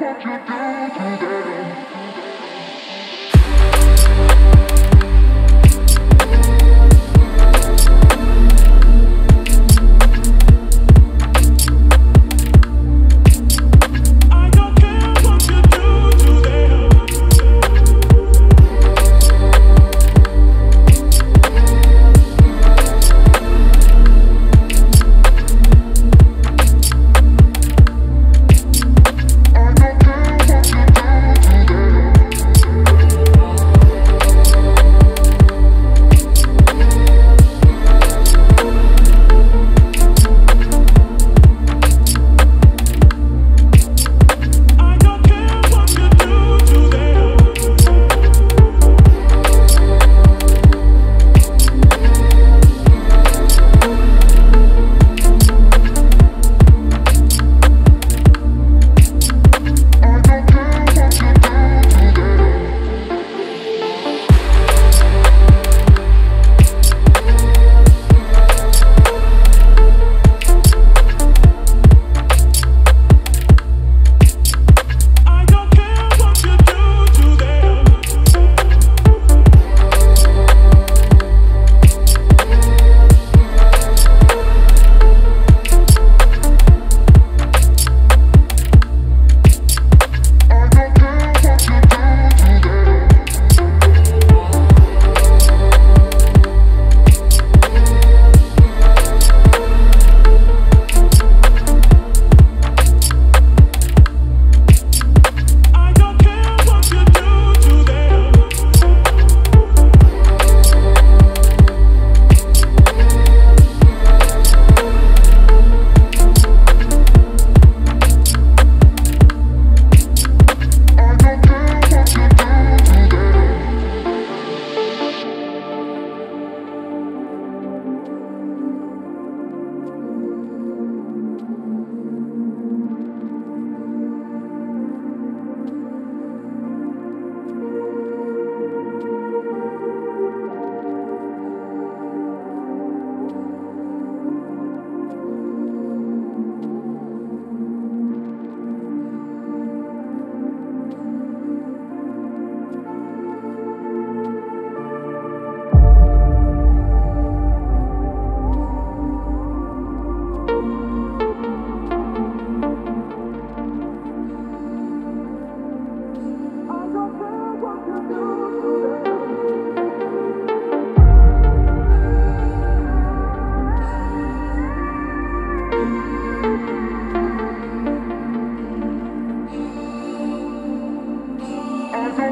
what you do today. I don't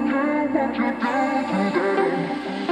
care what you do today.